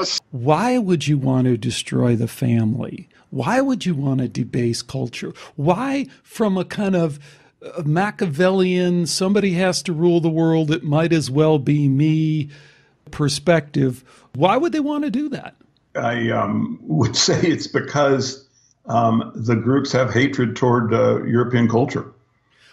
us. Why would you want to destroy the family? Why would you want to debase culture? Why, from a kind of Machiavellian, somebody has to rule the world, it might as well be me perspective, why would they want to do that? I would say it's because the groups have hatred toward European culture.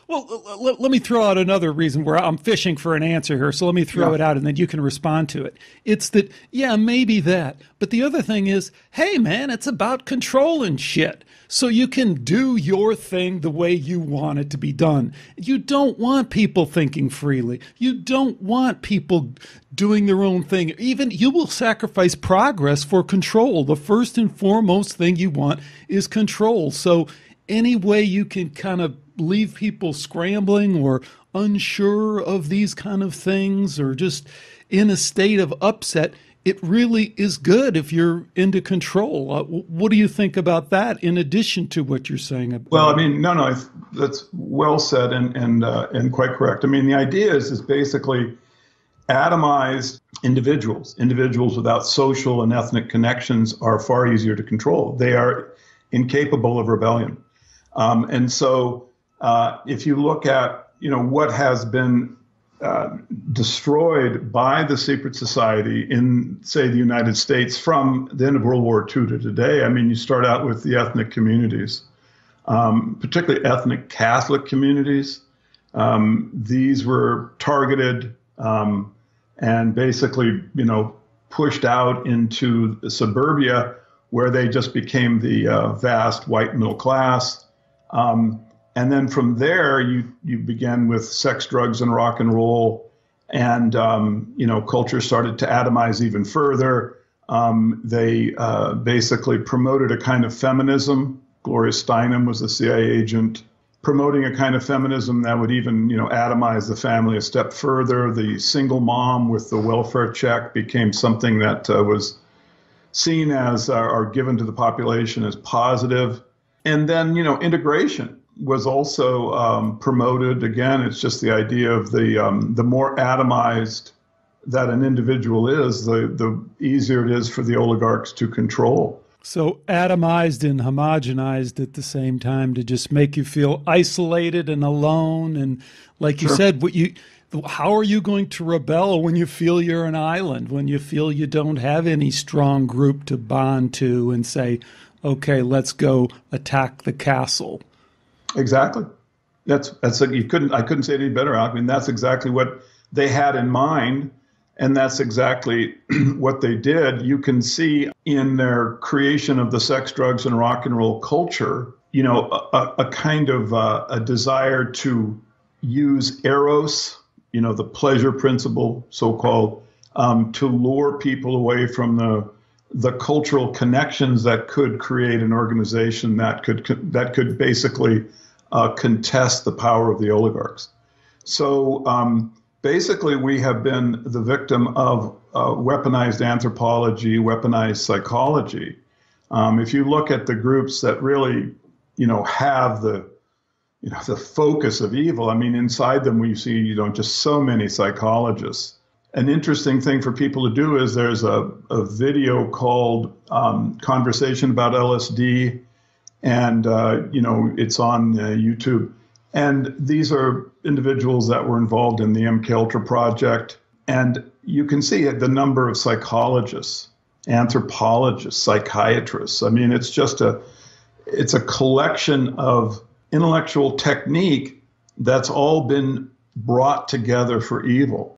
Well, let me throw out another reason where I'm fishing for an answer here. So let me throw it out and then you can respond to it. It's that, yeah, maybe that. But the other thing is, hey, man, it's about controlling shit. So you can do your thing the way you want it to be done. You don't want people thinking freely. You don't want people doing their own thing. Even you will sacrifice progress for control. The first and foremost thing you want is control. So any way you can kind of leave people scrambling or unsure of these kind of things or just in a state of upset, it really is good if you're into control. What do you think about that in addition to what you're saying? Well, I mean, no, that's well said and quite correct. I mean, the idea is basically atomized individuals. Individuals without social and ethnic connections are far easier to control. They are incapable of rebellion. And so if you look at, what has been destroyed by the secret society in, say, the United States from the end of World War II to today, I mean, you start out with the ethnic communities, particularly ethnic Catholic communities. These were targeted and basically, pushed out into suburbia where they just became the vast white middle class. And then from there, you began with sex, drugs, and rock and roll, and culture started to atomize even further. They basically promoted a kind of feminism. Gloria Steinem was a CIA agent, promoting a kind of feminism that would even atomize the family a step further. The single mom with the welfare check became something that was seen as or given to the population as positive. And then integration was also promoted. Again, it's just the idea of the more atomized that an individual is, the easier it is for the oligarchs to control. So atomized and homogenized at the same time to just make you feel isolated and alone. And like you said, how are you going to rebel when you feel you're an island, when you feel you don't have any strong group to bond to and say, okay, let's go attack the castle? Exactly. That's I couldn't say it any better. I mean, that's exactly what they had in mind, and that's exactly what they did. You can see in their creation of the sex, drugs, and rock and roll culture, a kind of a desire to use Eros, the pleasure principle, so-called, to lure people away from the cultural connections that could create an organization that could basically contest the power of the oligarchs. So basically, we have been the victim of weaponized anthropology, weaponized psychology. If you look at the groups that really, have the focus of evil, I mean, inside them we see, just so many psychologists. An interesting thing for people to do is there's a video called Conversation About LSD, and, it's on YouTube. And these are individuals that were involved in the MKUltra project. And you can see the number of psychologists, anthropologists, psychiatrists. I mean, it's just it's a collection of intellectual technique that's all been brought together for evil.